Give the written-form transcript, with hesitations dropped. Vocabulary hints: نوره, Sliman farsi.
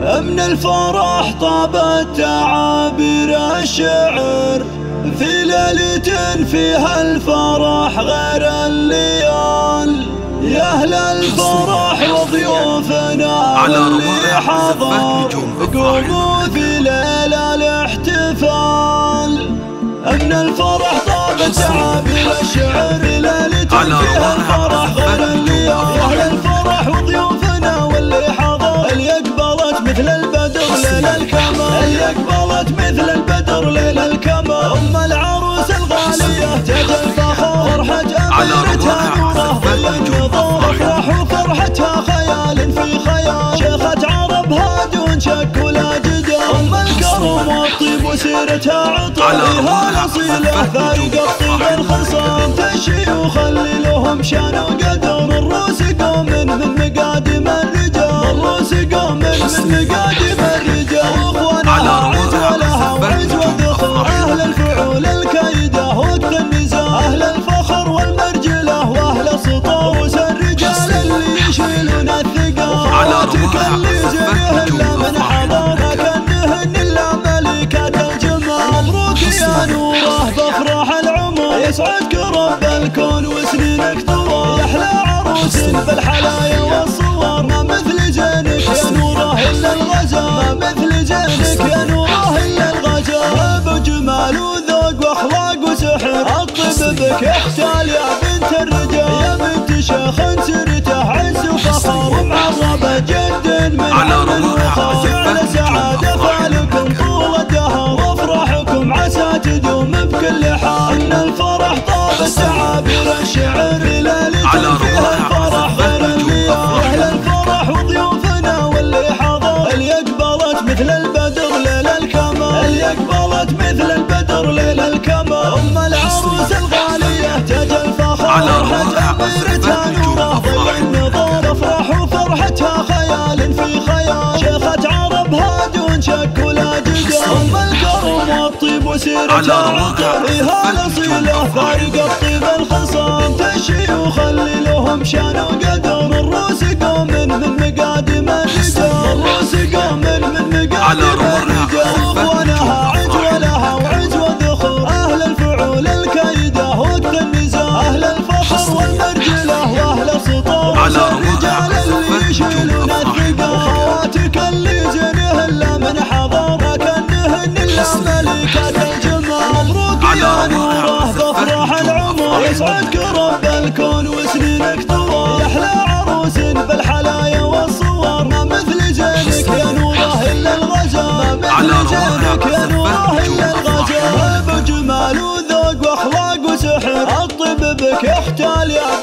من الفرح طابت تعابير الشعر في ليلة فيها الفرح غير الليال. يا أهل الفرح وضيوفنا اللي حضر، قوموا في ليلة الاحتفال. من الفرح طابت تعابير الشعر في ليلة فيها الفرح غير الليال. يا أهل الفرح وضيوفنا واللي حضر، اللي أقبلت مثل البدر ليلة الكمال، اللي أقبلت مثل البدر ليلة الكمال. أم العروس الغالية جت الفخور، حج أميرتها نوره بالانتظار، أفراح وفرحتها خيال في خيال، شيخة عربها دون شك ولا جدال. أم الكرم والطيب وسيرتها عطرها الأصيلة، فارقة الطيب الخصام تشي وخلي لهم شان وقدر. الروس قوم من مقادم الرجال، الروس قوم من مقادم الرجال، وأخوانها عزولها وعز وذخر، أهل الفعول الكيدة وقت النزال، أهل الفخر والمرجلة وأهل السطاوس، الرجال اللي يشيلون الثقال. وفراتك اللي يجريهن من حضانة كأنهن إلا ملكة الجمال. مبروك يا نوره بأفراح العمر، يسعدك رب الكون وسنينك طوال. يحلى عروس بالحلايا والصور، ما مثل جنك يا نوره إلا الغزال، ما مثل جنك يا نوره إلا الغزال. بجمال وذوق وأخلاق وسحر، الطب بك يحتال يا بنت الرجال، يا بنت شيخ سيرته عز وفخر، ومعربة جد من عمل وخار. على سعادة فالكم طول الدهر، وأفراحكم عسى تدوم بكل حال. إن الفرح طابت تعابير الشعر في ليلة فيها الفرح غير الليال. أهل الفرح وضيوفنا واللي حضر، اللي أقبلت مثل البدر ليلة الكمال، اللي أقبلت مثل البدر ليلة الكمال. أم العروس الغالية تاج الفخر، حج أميرتها نوره بالانتظار، أفراح وفرحتها خيال في خيال، شيخة عربها دون شك ولا جدال. أم الكرم والطيب وسيرتها عطرها الأصيلة، فارقة الطيب الخصام تشي وخلي لهم شان وقدر. الروس قوم من مقادم الرجال، الروس قوم من مقادم الرجال، وأخوانها عجولها وعز وذخر، أهل الفعول الكيدة وقت النزال، أهل الفخر والمرجلة وأهل السطار، الرجال اللي يشيلون الثقال. وخواتك اللي جنهن من حضارة كأنهن إلا ملكة الجمال. مبروك يا نوره بأفراح العمر، يسعدك رب الكون وسنينك طوال. يحلى عروس بالحلايا والصور، ما مثل جنك يا نوره إلا الغزال، ما مثل جنك يا نوره إلا الغزال. بجمال وذوق وأخلاق وسحر، الطب بك يحتال يا